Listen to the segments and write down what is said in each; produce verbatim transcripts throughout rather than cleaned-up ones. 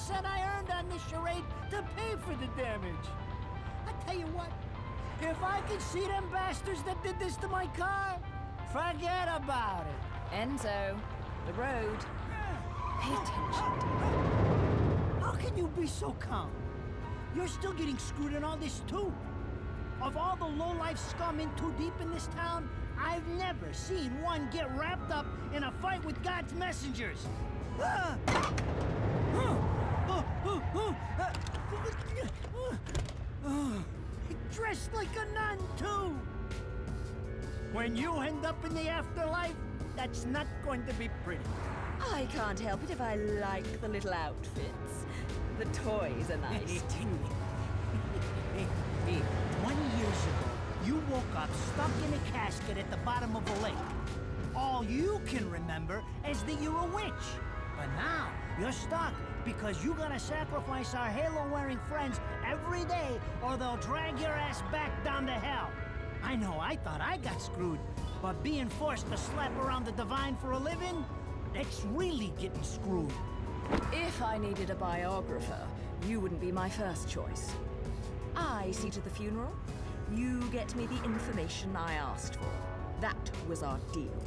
every cent I earned on this charade to pay for the damage. I tell you what, if I could see them bastards that did this to my car, forget about it. Enzo, the road. Pay attention, dear. How can you be so calm? You're still getting screwed in all this, too. Of all the low-life scum in too deep in this town, I've never seen one get wrapped up in a fight with God's messengers. Ah! Oh, oh, oh, uh, oh, oh. Dressed like a nun, too! When you end up in the afterlife, that's not going to be pretty. I can't help it if I like the little outfits. The toys are nice. twenty years ago, you woke up stuck in a casket at the bottom of a lake. All you can remember is that you're a witch. But now, you're stuck because you gotta sacrifice our halo-wearing friends every day or they'll drag your ass back down to hell. I know, I thought I got screwed, but being forced to slap around the divine for a living, that's really getting screwed. If I needed a biographer, you wouldn't be my first choice. I see to the funeral, you get me the information I asked for. That was our deal.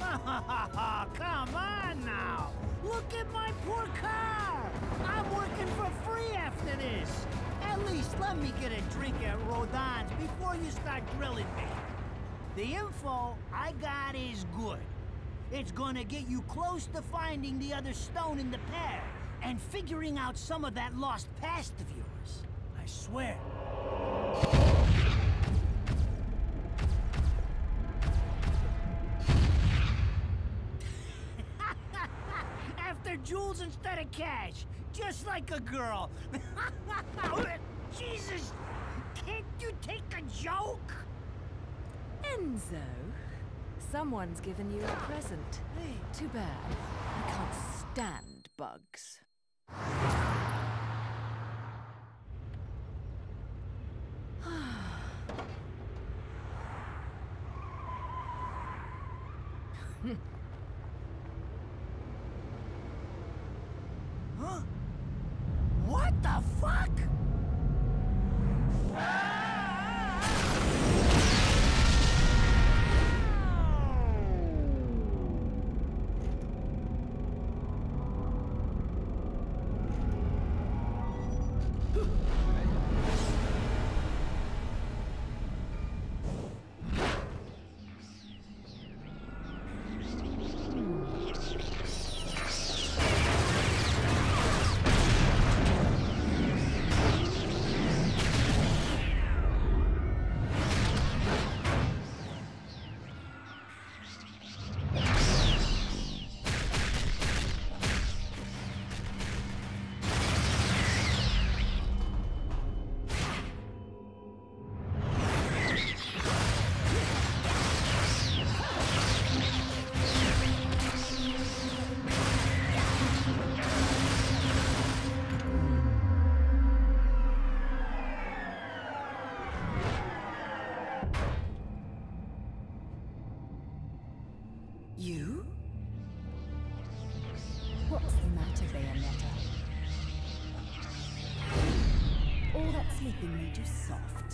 Ha ha ha ha, come on now! Look at my poor car! I'm working for free after this! At least let me get a drink at Rodan's before you start drilling me. The info I got is good. It's gonna get you close to finding the other stone in the pair and figuring out some of that lost past of yours. I swear. Jewels instead of cash, just like a girl. Jesus, can't you take a joke? Enzo, someone's given you a present. Too bad. I can't stand bugs. You? What's the matter, Bayonetta? All that sleeping made you soft.